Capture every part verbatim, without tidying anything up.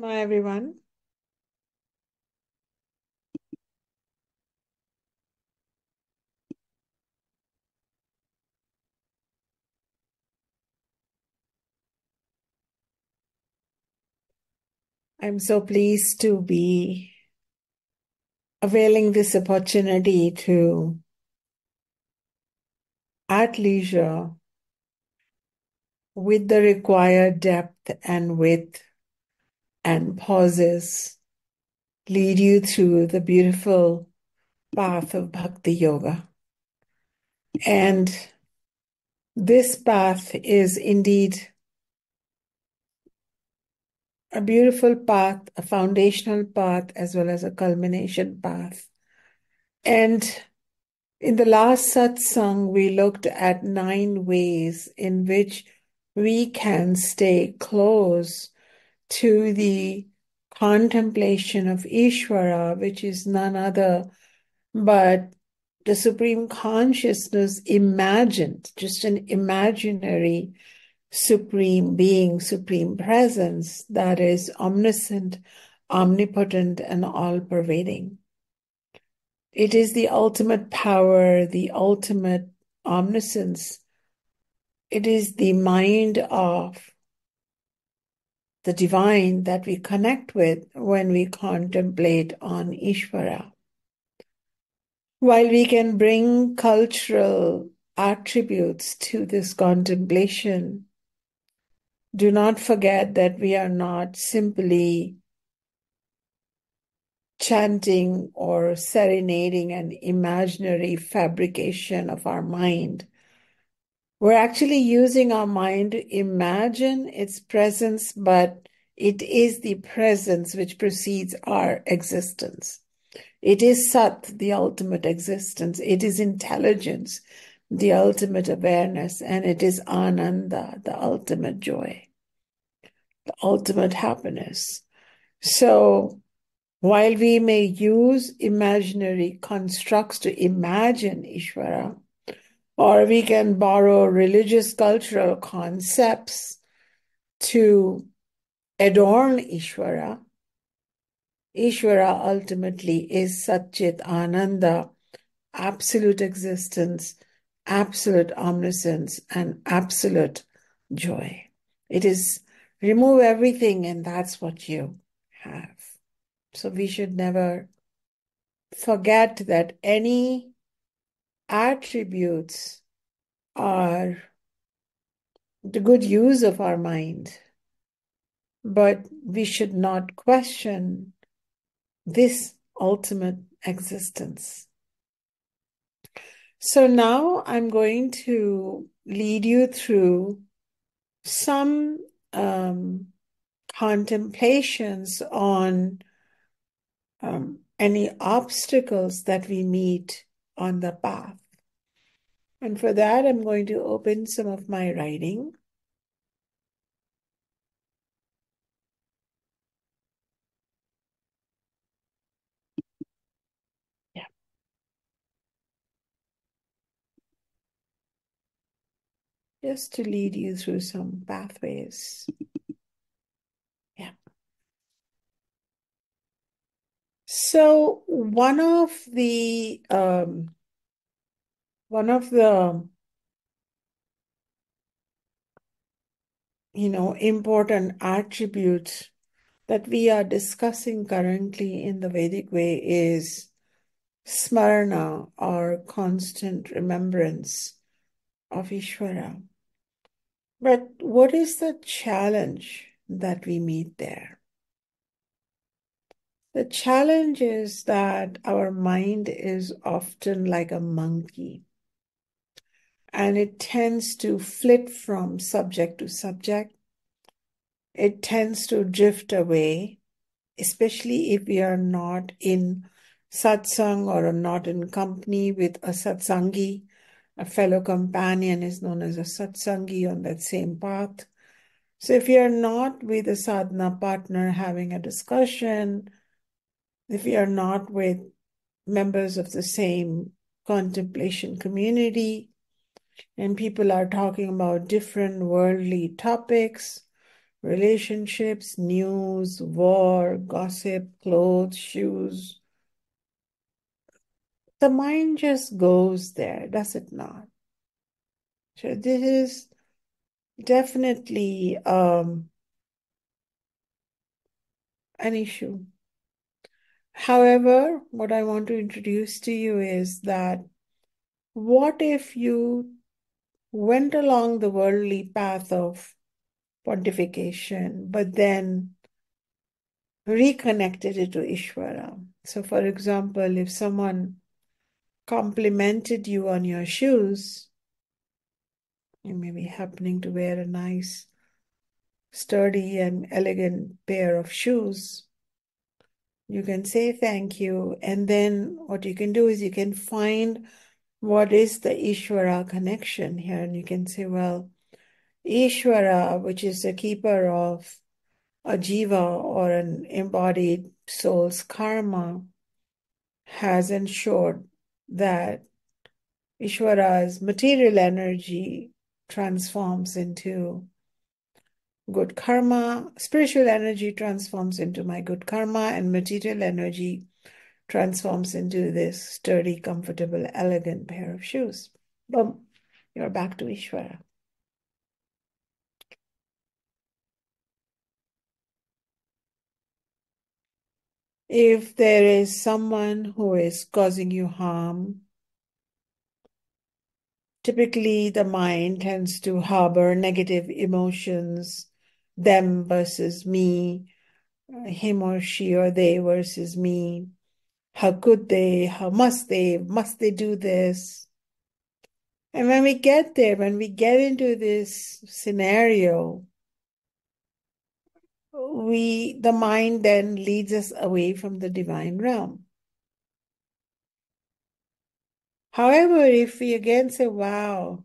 Hello, everyone. I'm so pleased to be availing this opportunity to, at leisure, with the required depth and width and pauses, lead you through the beautiful path of Bhakti Yoga. And this path is indeed a beautiful path, a foundational path, as well as a culmination path. And in the last satsang, we looked at nine ways in which we can stay close to the contemplation of Ishwara, which is none other but the Supreme Consciousness imagined, just an imaginary Supreme Being, Supreme Presence that is omniscient, omnipotent, and all-pervading. It is the ultimate power, the ultimate omniscience. It is the mind of the divine that we connect with when we contemplate on Ishvara. While we can bring cultural attributes to this contemplation, do not forget that we are not simply chanting or serenading an imaginary fabrication of our mind. We're actually using our mind to imagine its presence, but it is the presence which precedes our existence. It is Sat, the ultimate existence. It is intelligence, the ultimate awareness, and it is Ananda, the ultimate joy, the ultimate happiness. So while we may use imaginary constructs to imagine Ishvara, or we can borrow religious cultural concepts to adorn Ishvara, Ishvara ultimately is Satchit Ananda, absolute existence, absolute omniscience, and absolute joy. It is remove everything and that's what you have. So we should never forget that any attributes are the good use of our mind, but we should not question this ultimate existence. So now I'm going to lead you through some um, contemplations on um, any obstacles that we meet on the path. And for that, I'm going to open some of my writing. Yeah. Just to lead you through some pathways. Yeah. So one of the um, one of the you know important attributes that we are discussing currently in the Vedic way is smarana, or constant remembrance of Ishvara. But what is the challenge that we meet there? The challenge is that our mind is often like a monkey, and it tends to flit from subject to subject. It tends to drift away, especially if we are not in satsang or not in company with a satsangi. A fellow companion is known as a satsangi on that same path. So if you are not with a sadhana partner having a discussion, if we are not with members of the same contemplation community, and people are talking about different worldly topics, relationships, news, war, gossip, clothes, shoes. The mind just goes there, does it not? So this is definitely um, an issue. However, what I want to introduce to you is that what if you went along the worldly path of pontification, but then reconnected it to Ishwara? So for example, if someone complimented you on your shoes, you may be happening to wear a nice, sturdy and elegant pair of shoes. You can say thank you, and then what you can do is you can find what is the Ishwara connection here, and you can say, well, Ishwara, which is the keeper of a jiva or an embodied soul's karma, has ensured that Ishwara's material energy transforms into good karma, spiritual energy transforms into my good karma, and material energy transforms into this sturdy, comfortable, elegant pair of shoes. Boom, you're back to Ishwara. If there is someone who is causing you harm, typically the mind tends to harbor negative emotions, them versus me, him or she or they versus me. How could they? How must they? Must they do this? And when we get there, when we get into this scenario, we, the mind then leads us away from the divine realm. However, if we again say, wow,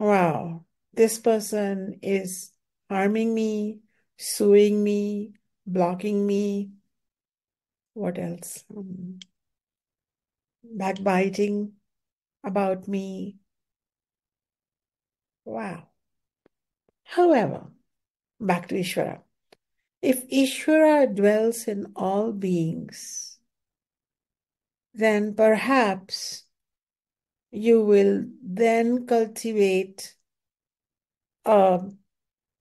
wow, this person is harming me, suing me, blocking me, what else? Um, backbiting about me. Wow. However, back to Ishwara. If Ishwara dwells in all beings, then perhaps you will then cultivate a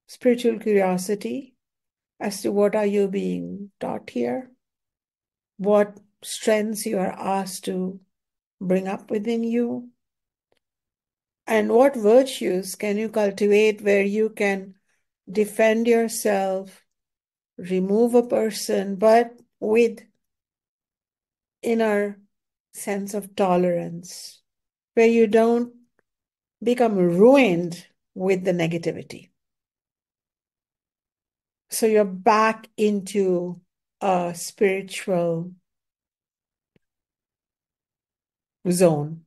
spiritual curiosity as to what are you being taught here, what strengths you are asked to bring up within you, and what virtues can you cultivate where you can defend yourself, remove a person, but with inner sense of tolerance, where you don't become ruined with the negativity. So you're back into a spiritual zone.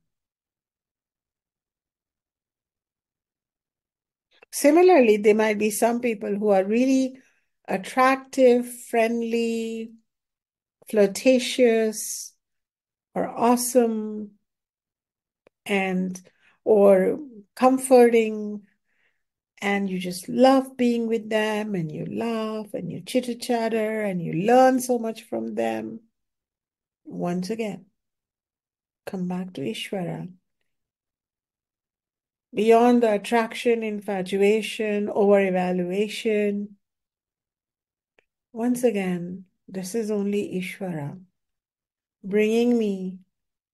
Similarly, there might be some people who are really attractive, friendly, flirtatious, or awesome, and or comforting, and you just love being with them, and you laugh, and you chitter-chatter, and you learn so much from them. Once again, come back to Ishwara. Beyond the attraction, infatuation, over-evaluation, once again, this is only Ishwara bringing me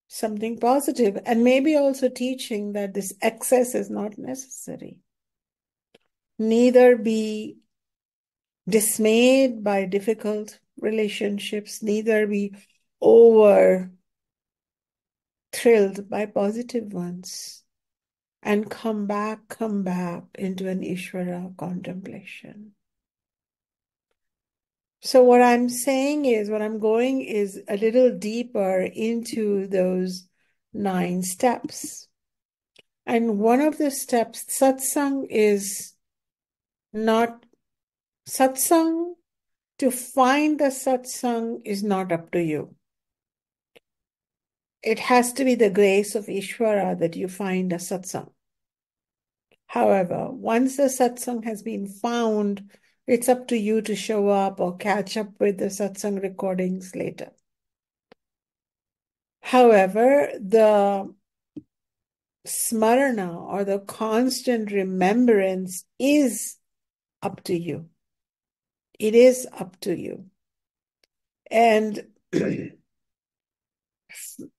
something positive, and maybe also teaching that this excess is not necessary. Neither be dismayed by difficult relationships, neither be over thrilled by positive ones, and come back, come back into an Ishwara contemplation. So what I'm saying is, what I'm going is a little deeper into those nine steps. And one of the steps, satsang is not, satsang, to find the satsang is not up to you. It has to be the grace of Ishwara that you find a satsang. However, once the satsang has been found, it's up to you to show up or catch up with the satsang recordings later. However, the smarana or the constant remembrance is up to you. It is up to you. And,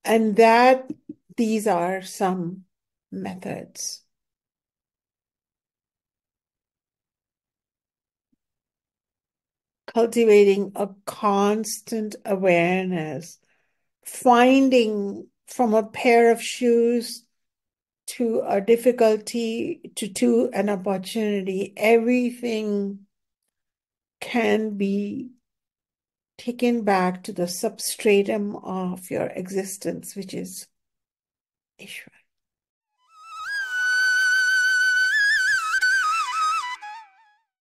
and that these are some methods. Cultivating a constant awareness, finding from a pair of shoes to a difficulty to, to an opportunity, everything can be taken back to the substratum of your existence, which is Ishwara.